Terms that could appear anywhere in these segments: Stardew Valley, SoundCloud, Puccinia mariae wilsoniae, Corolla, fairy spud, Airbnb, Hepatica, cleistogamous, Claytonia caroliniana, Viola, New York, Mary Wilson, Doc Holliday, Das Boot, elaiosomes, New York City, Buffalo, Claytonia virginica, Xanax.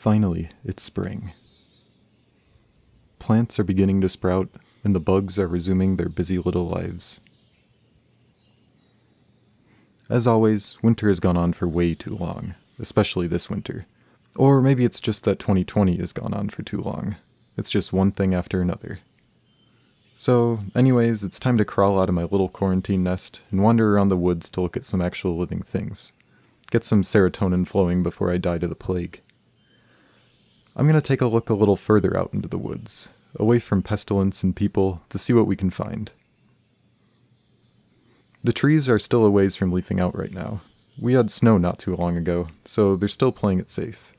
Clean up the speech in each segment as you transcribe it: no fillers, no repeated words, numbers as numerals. Finally, it's spring. Plants are beginning to sprout, and the bugs are resuming their busy little lives. As always, winter has gone on for way too long, especially this winter. Or maybe it's just that 2020 has gone on for too long. It's just one thing after another. So, anyways, it's time to crawl out of my little quarantine nest and wander around the woods to look at some actual living things. Get some serotonin flowing before I die to the plague. I'm going to take a look a little further out into the woods, away from pestilence and people, to see what we can find. The trees are still a ways from leafing out right now. We had snow not too long ago, so they're still playing it safe.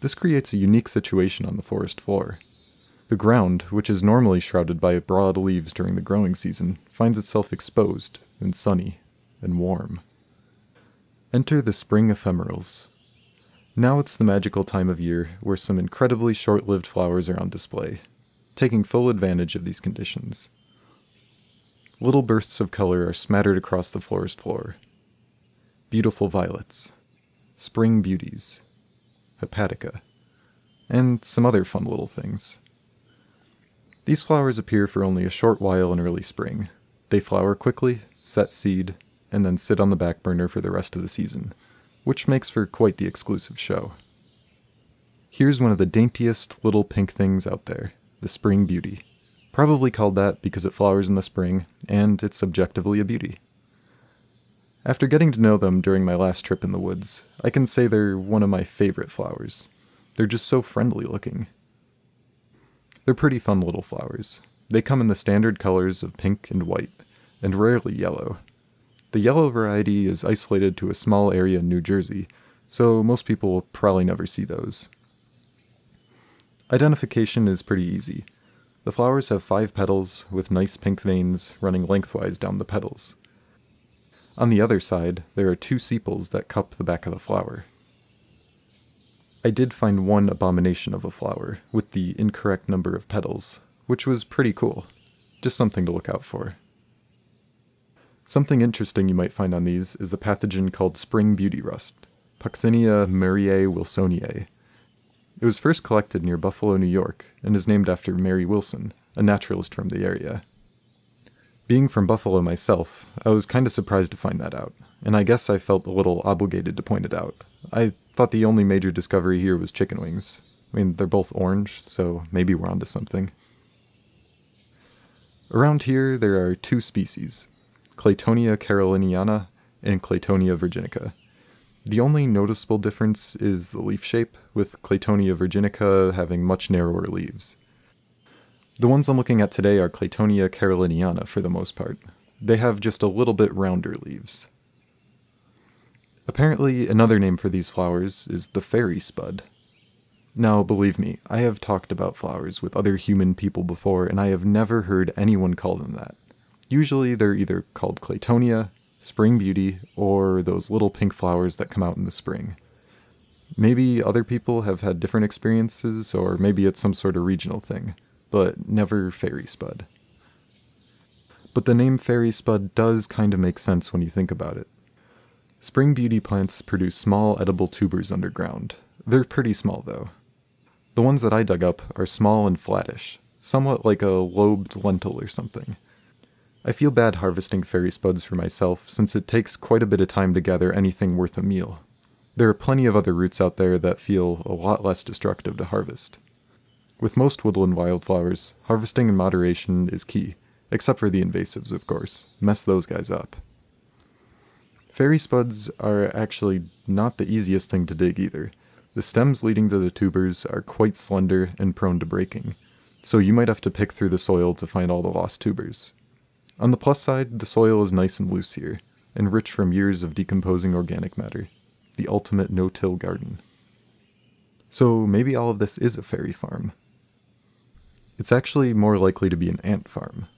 This creates a unique situation on the forest floor. The ground, which is normally shrouded by broad leaves during the growing season, finds itself exposed, and sunny, and warm. Enter the spring ephemerals. Now it's the magical time of year where some incredibly short-lived flowers are on display, taking full advantage of these conditions. Little bursts of color are smattered across the forest floor. Beautiful violets, spring beauties, hepatica, and some other fun little things. These flowers appear for only a short while in early spring. They flower quickly, set seed, and then sit on the back burner for the rest of the season, which makes for quite the exclusive show. Here's one of the daintiest little pink things out there, the spring beauty. Probably called that because it flowers in the spring, and it's subjectively a beauty. After getting to know them during my last trip in the woods, I can say they're one of my favorite flowers. They're just so friendly looking. They're pretty fun little flowers. They come in the standard colors of pink and white, and rarely yellow. The yellow variety is isolated to a small area in New Jersey, so most people will probably never see those. Identification is pretty easy. The flowers have 5 petals with nice pink veins running lengthwise down the petals. On the other side, there are 2 sepals that cup the back of the flower. I did find one abomination of a flower with the incorrect number of petals, which was pretty cool. Just something to look out for. Something interesting you might find on these is the pathogen called spring beauty rust, Puccinia mariae wilsoniae. It was first collected near Buffalo, New York, and is named after Mary Wilson, a naturalist from the area. Being from Buffalo myself, I was kind of surprised to find that out, and I guess I felt a little obligated to point it out. I thought the only major discovery here was chicken wings. I mean, they're both orange, so maybe we're onto something. Around here, there are 2 species. Claytonia caroliniana and Claytonia virginica. The only noticeable difference is the leaf shape, with Claytonia virginica having much narrower leaves. The ones I'm looking at today are Claytonia caroliniana for the most part. They have just a little bit rounder leaves. Apparently, another name for these flowers is the fairy spud. Now, believe me, I have talked about flowers with other human people before, and I have never heard anyone call them that. Usually they're either called Claytonia, spring beauty, or those little pink flowers that come out in the spring. Maybe other people have had different experiences, or maybe it's some sort of regional thing, but never fairy spud. But the name fairy spud does kind of make sense when you think about it. Spring beauty plants produce small edible tubers underground. They're pretty small though. The ones that I dug up are small and flattish, somewhat like a lobed lentil or something. I feel bad harvesting fairy spuds for myself, since it takes quite a bit of time to gather anything worth a meal. There are plenty of other roots out there that feel a lot less destructive to harvest. With most woodland wildflowers, harvesting in moderation is key, except for the invasives, of course. Mess those guys up. Fairy spuds are actually not the easiest thing to dig either. The stems leading to the tubers are quite slender and prone to breaking, so you might have to pick through the soil to find all the lost tubers. On the plus side, the soil is nice and loose here, and rich from years of decomposing organic matter. The ultimate no-till garden. So maybe all of this is a fairy farm. It's actually more likely to be an ant farm.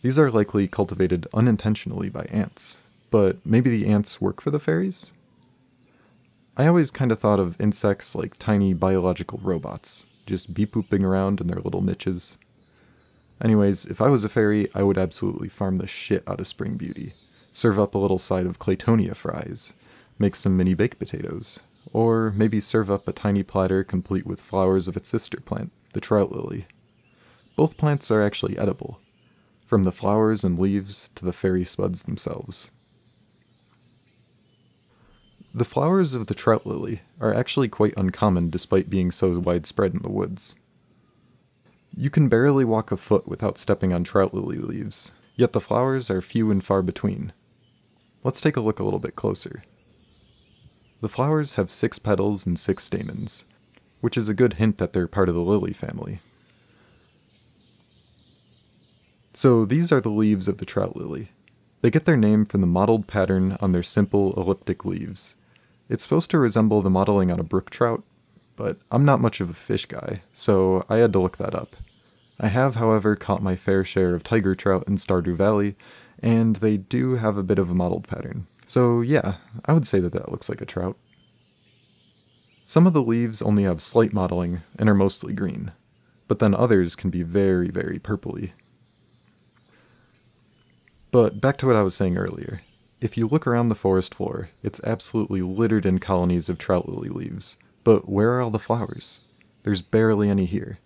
These are likely cultivated unintentionally by ants, but maybe the ants work for the fairies? I always kind of thought of insects like tiny biological robots, just beep-booping around in their little niches. Anyways, if I was a fairy, I would absolutely farm the shit out of spring beauty. Serve up a little side of Claytonia fries, make some mini baked potatoes, Or maybe serve up a tiny platter complete with flowers of its sister plant, the trout lily. Both plants are actually edible, from the flowers and leaves to the fairy spuds themselves. The flowers of the trout lily are actually quite uncommon despite being so widespread in the woods. You can barely walk a foot without stepping on trout lily leaves, yet the flowers are few and far between. Let's take a look a little bit closer. The flowers have 6 petals and 6 stamens, which is a good hint that they're part of the lily family. So these are the leaves of the trout lily. They get their name from the mottled pattern on their simple elliptic leaves. It's supposed to resemble the mottling on a brook trout, but I'm not much of a fish guy, so I had to look that up. I have, however, caught my fair share of tiger trout in Stardew Valley, and they do have a bit of a mottled pattern. So yeah, I would say that that looks like a trout. Some of the leaves only have slight mottling and are mostly green, but then others can be very, very purpley. But back to what I was saying earlier. If you look around the forest floor, it's absolutely littered in colonies of trout lily leaves, but where are all the flowers? There's barely any here.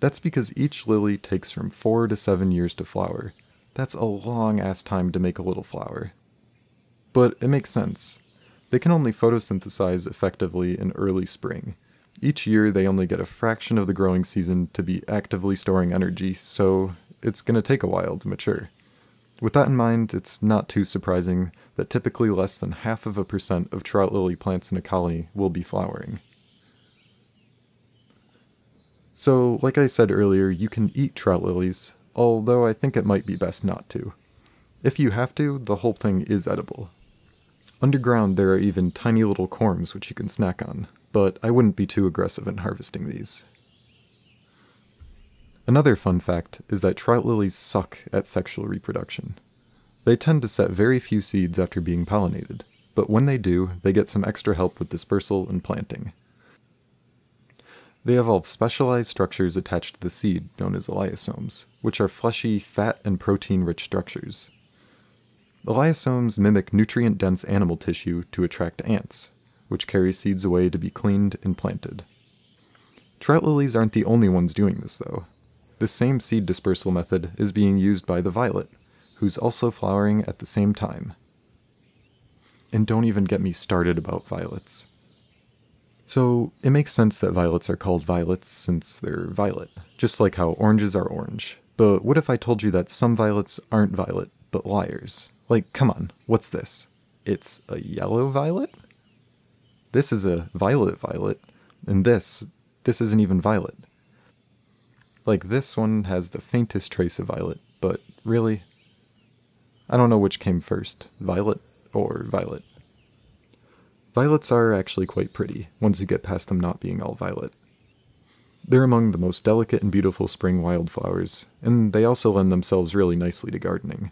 That's because each lily takes from 4 to 7 years to flower. That's a long-ass time to make a little flower. But it makes sense. They can only photosynthesize effectively in early spring. Each year they only get a fraction of the growing season to be actively storing energy, so it's going to take a while to mature. With that in mind, it's not too surprising that typically less than 0.5% of trout lily plants in a colony will be flowering. So, like I said earlier, you can eat trout lilies, although I think it might be best not to. If you have to, the whole thing is edible. Underground there are even tiny little corms which you can snack on, but I wouldn't be too aggressive in harvesting these. Another fun fact is that trout lilies suck at sexual reproduction. They tend to set very few seeds after being pollinated, but when they do, they get some extra help with dispersal and planting. They evolve specialized structures attached to the seed, known as elaiosomes, which are fleshy, fat, and protein-rich structures. Elaiosomes mimic nutrient-dense animal tissue to attract ants, which carry seeds away to be cleaned and planted. Trout lilies aren't the only ones doing this, though. This same seed dispersal method is being used by the violet, who's also flowering at the same time. And don't even get me started about violets. So, it makes sense that violets are called violets since they're violet, just like how oranges are orange. But what if I told you that some violets aren't violet, but liars? Like, come on, what's this? It's a yellow violet? This is a violet violet, and this isn't even violet. Like, this one has the faintest trace of violet, but really? I don't know which came first, violet or violet. Violets are actually quite pretty, once you get past them not being all violet. They're among the most delicate and beautiful spring wildflowers, and they also lend themselves really nicely to gardening.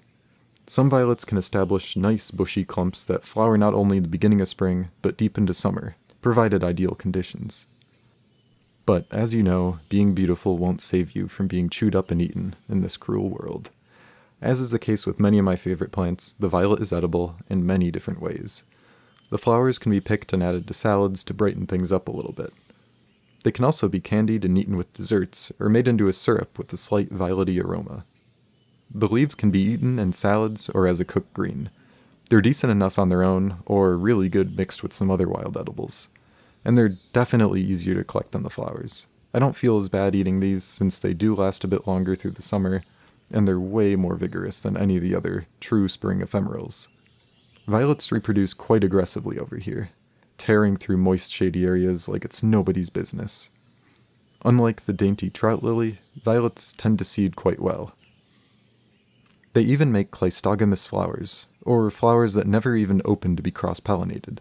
Some violets can establish nice bushy clumps that flower not only at the beginning of spring, but deep into summer, provided ideal conditions. But, as you know, being beautiful won't save you from being chewed up and eaten in this cruel world. As is the case with many of my favorite plants, the violet is edible in many different ways. The flowers can be picked and added to salads to brighten things up a little bit. They can also be candied and eaten with desserts, or made into a syrup with a slight violety aroma. The leaves can be eaten in salads or as a cooked green. They're decent enough on their own, or really good mixed with some other wild edibles. And they're definitely easier to collect than the flowers. I don't feel as bad eating these since they do last a bit longer through the summer, and they're way more vigorous than any of the other true spring ephemerals. Violets reproduce quite aggressively over here, tearing through moist shady areas like it's nobody's business. Unlike the dainty trout lily, violets tend to seed quite well. They even make cleistogamous flowers, or flowers that never even open to be cross-pollinated.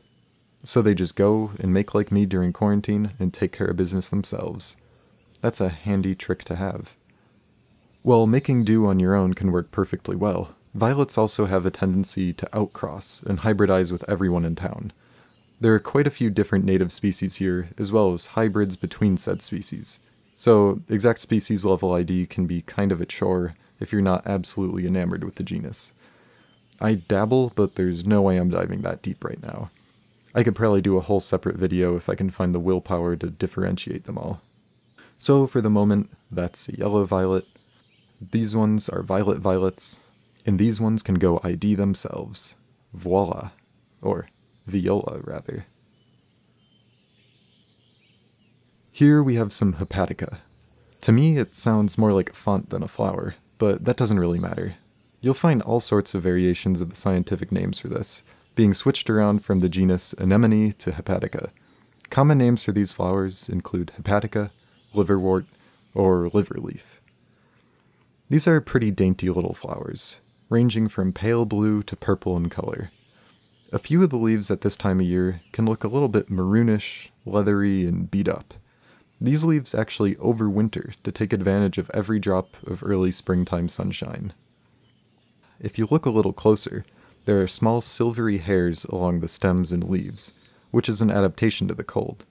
So they just go and make like me during quarantine and take care of business themselves. That's a handy trick to have. While making do on your own can work perfectly well, violets also have a tendency to outcross and hybridize with everyone in town. There are quite a few different native species here, as well as hybrids between said species. So exact species level ID can be kind of a chore if you're not absolutely enamored with the genus. I dabble, but there's no way I'm diving that deep right now. I could probably do a whole separate video if I can find the willpower to differentiate them all. So for the moment, that's a yellow violet. These ones are violet violets, and these ones can go ID themselves. Voila. Or Viola, rather. Here we have some Hepatica. To me, it sounds more like a font than a flower, but that doesn't really matter. You'll find all sorts of variations of the scientific names for this, being switched around from the genus Anemone to Hepatica. Common names for these flowers include Hepatica, liverwort, or liverleaf. These are pretty dainty little flowers, ranging from pale blue to purple in color. A few of the leaves at this time of year can look a little bit maroonish, leathery, and beat up. These leaves actually overwinter to take advantage of every drop of early springtime sunshine. If you look a little closer, there are small silvery hairs along the stems and leaves, which is an adaptation to the cold.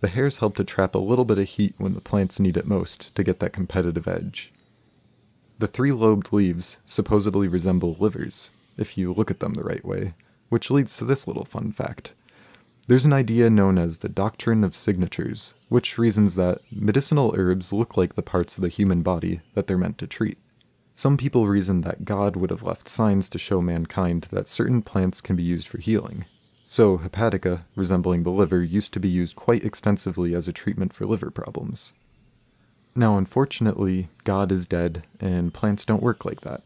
The hairs help to trap a little bit of heat when the plants need it most to get that competitive edge. The three-lobed leaves supposedly resemble livers, if you look at them the right way, which leads to this little fun fact. There's an idea known as the doctrine of signatures, which reasons that medicinal herbs look like the parts of the human body that they're meant to treat. Some people reason that God would have left signs to show mankind that certain plants can be used for healing. So Hepatica, resembling the liver, used to be used quite extensively as a treatment for liver problems. Now unfortunately, God is dead, and plants don't work like that.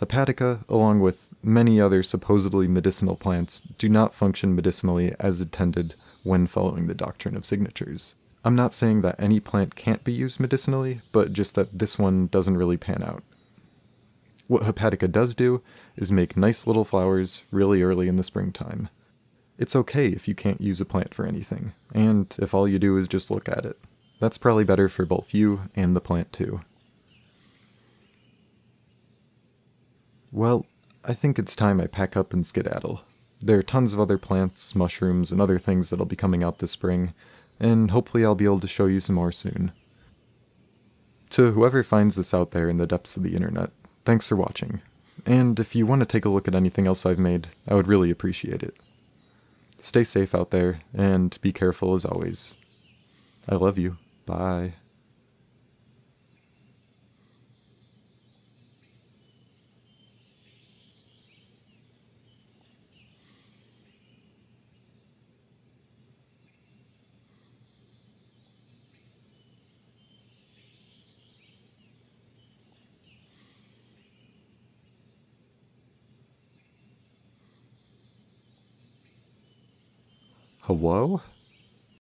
Hepatica, along with many other supposedly medicinal plants, do not function medicinally as intended when following the doctrine of signatures. I'm not saying that any plant can't be used medicinally, but just that this one doesn't really pan out. What Hepatica does do is make nice little flowers really early in the springtime. It's okay if you can't use a plant for anything, and if all you do is just look at it. That's probably better for both you and the plant too. Well, I think it's time I pack up and skedaddle. There are tons of other plants, mushrooms, and other things that'll be coming out this spring, and hopefully I'll be able to show you some more soon. To whoever finds this out there in the depths of the internet, thanks for watching. And if you want to take a look at anything else I've made, I would really appreciate it. Stay safe out there, and be careful as always. I love you. Bye. Hello?